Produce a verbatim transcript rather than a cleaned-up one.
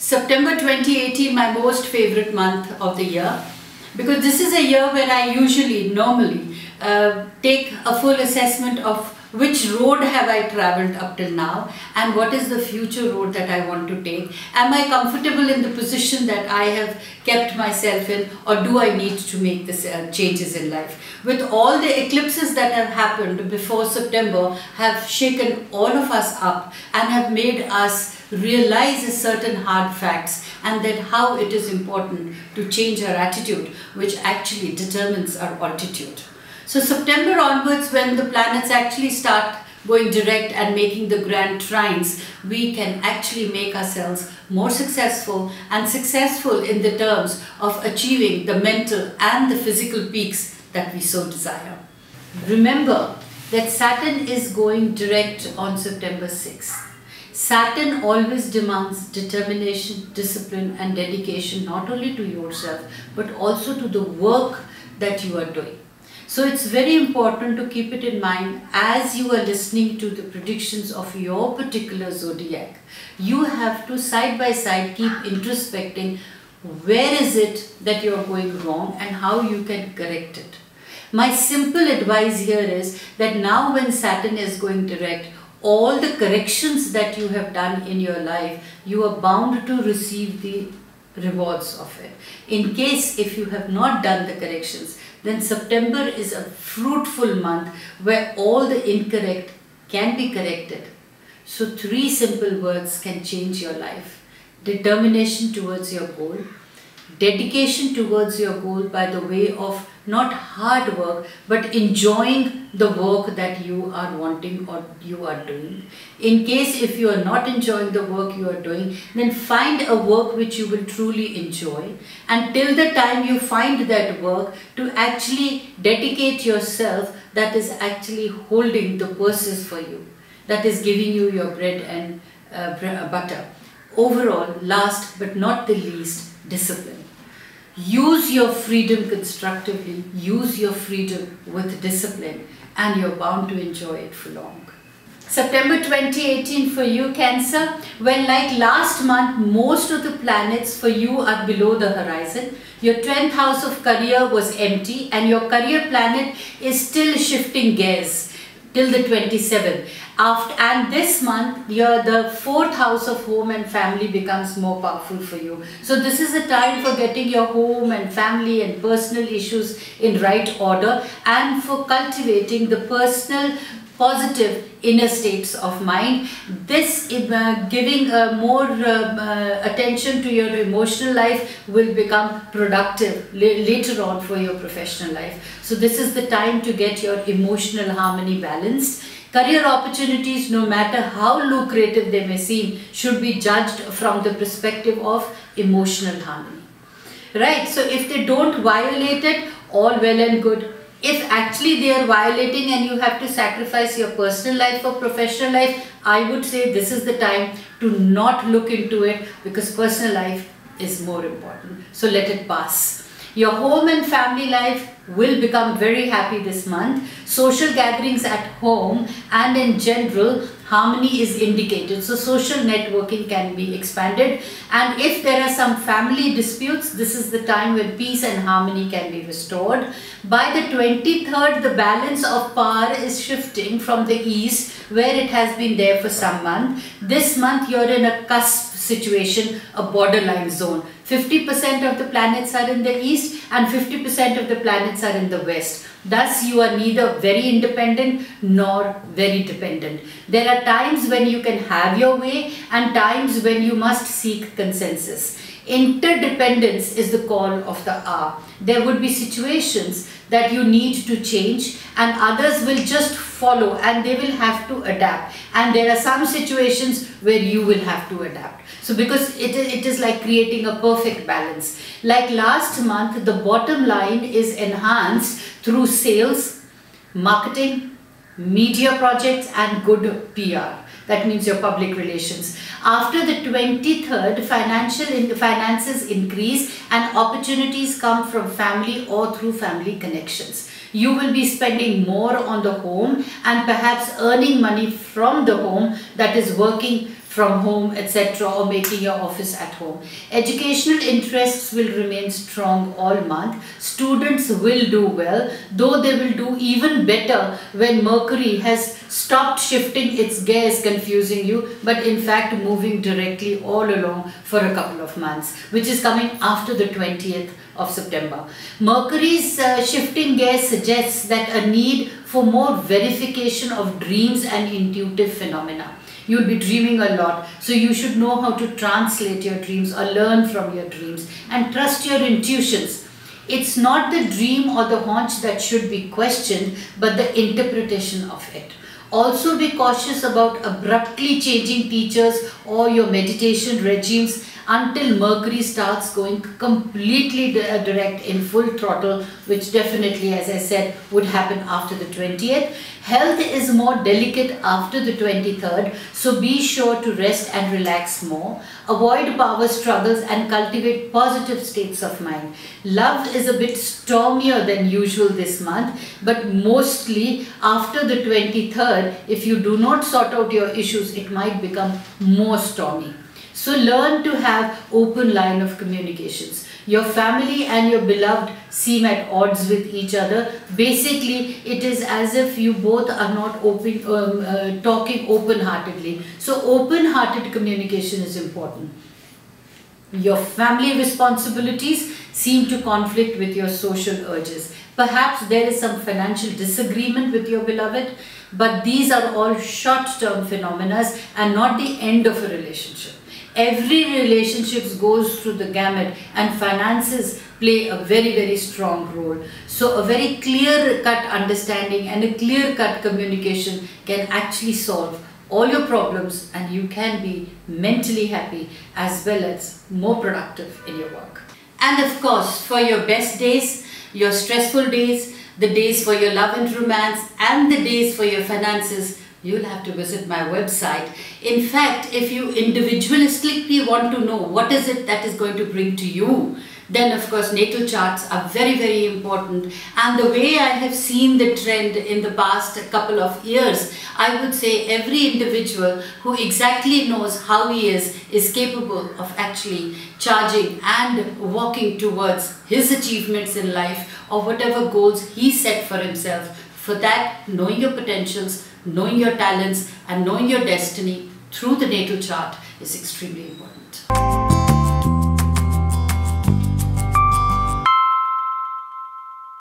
September twenty eighteen, my most favorite month of the year, because this is a year where I usually, normally, uh, take a full assessment of which road have I travelled up till now and what is the future road that I want to take. Am I comfortable in the position that I have kept myself in, or do I need to make this, uh, changes in life? With all the eclipses that have happened before September, have shaken all of us up and have made us realize certain hard facts, and then how it is important to change our attitude, which actually determines our altitude. So September onwards, when the planets actually start going direct and making the grand trines, we can actually make ourselves more successful, and successful in the terms of achieving the mental and the physical peaks that we so desire. Remember that Saturn is going direct on September sixth. Saturn always demands determination, discipline and dedication, not only to yourself but also to the work that you are doing. So it's very important to keep it in mind as you are listening to the predictions of your particular zodiac. You have to side by side keep introspecting where is it that you're going wrong and how you can correct it. My simple advice here is that now when Saturn is going direct, all the corrections that you have done in your life, you are bound to receive the rewards of it. In case if you have not done the corrections, then September is a fruitful month where all the incorrect can be corrected. So three simple words can change your life. Determination towards your goal, dedication towards your goal by the way of not hard work but enjoying the work that you are wanting or you are doing. In case if you are not enjoying the work you are doing, then find a work which you will truly enjoy, and till the time you find that work, to actually dedicate yourself, that is actually holding the purses for you, that is giving you your bread and uh, butter. Overall, last but not the least, discipline. Use your freedom constructively, use your freedom with discipline, and you're bound to enjoy it for long. September twenty eighteen for you, Cancer. Well, like last month, most of the planets for you are below the horizon. Your tenth house of career was empty and your career planet is still shifting gears till the twenty-seventh. After, and this month, your, the fourth house of home and family becomes more powerful for you. So this is a time for getting your home and family and personal issues in right order, and for cultivating the personal positive inner states of mind. This uh, giving uh, more uh, uh, attention to your emotional life will become productive later on for your professional life. So this is the time to get your emotional harmony balanced. Career opportunities, no matter how lucrative they may seem, should be judged from the perspective of emotional harmony. Right, so if they don't violate it, all well and good. If actually they are violating and you have to sacrifice your personal life for professional life, I would say this is the time to not look into it, because personal life is more important. So let it pass. Your home and family life will become very happy this month. Social gatherings at home and in general, harmony is indicated. So social networking can be expanded. And if there are some family disputes, this is the time when peace and harmony can be restored. By the twenty-third, the balance of power is shifting from the east, where it has been there for some month. This month, you're in a cusp situation, a borderline zone. fifty percent of the planets are in the east and fifty percent of the planets are in the west. Thus, you are neither very independent nor very dependent. There are times when you can have your way and times when you must seek consensus. Interdependence is the call of the hour. There would be situations that you need to change and others will just follow and they will have to adapt. And there are some situations where you will have to adapt. So because it is, it is like creating a perfect balance. Like last month, the bottom line is enhanced through sales, marketing, media projects and good P R. That means your public relations. After the twenty-third, financial in finances increase and opportunities come from family or through family connections. You will be spending more on the home and perhaps earning money from the home, that is working from home, et cetera, or making your office at home. Educational interests will remain strong all month. Students will do well, though they will do even better when Mercury has stopped shifting its gears, confusing you, but in fact moving directly all along for a couple of months, which is coming after the twentieth of September. Mercury's uh, shifting gear suggests that a need for more verification of dreams and intuitive phenomena. You'll be dreaming a lot, so you should know how to translate your dreams or learn from your dreams and trust your intuitions. It's not the dream or the hunch that should be questioned, but the interpretation of it. Also be cautious about abruptly changing teachers or your meditation regimes until Mercury starts going completely direct in full throttle, which definitely, as I said, would happen after the twentieth. Health is more delicate after the twenty-third, so be sure to rest and relax more. Avoid power struggles and cultivate positive states of mind. Love is a bit stormier than usual this month, but mostly after the twenty-third, if you do not sort out your issues, it might become more stormy. So learn to have open line of communications. Your family and your beloved seem at odds with each other. Basically, it is as if you both are not open, um, uh, talking open-heartedly. So open-hearted communication is important. Your family responsibilities seem to conflict with your social urges. Perhaps there is some financial disagreement with your beloved, but these are all short-term phenomena and not the end of a relationship. Every relationship goes through the gamut, and finances play a very, very strong role. So a very clear-cut understanding and a clear-cut communication can actually solve all your problems, and you can be mentally happy as well as more productive in your work. And of course, for your best days, your stressful days, the days for your love and romance, and the days for your finances, you'll have to visit my website. In fact, if you individualistically want to know what is it that is going to bring to you, then of course natal charts are very, very important. And the way I have seen the trend in the past couple of years, I would say every individual who exactly knows how he is, is capable of actually charging and walking towards his achievements in life or whatever goals he set for himself. For that, knowing your potentials, knowing your talents, and knowing your destiny through the natal chart is extremely important.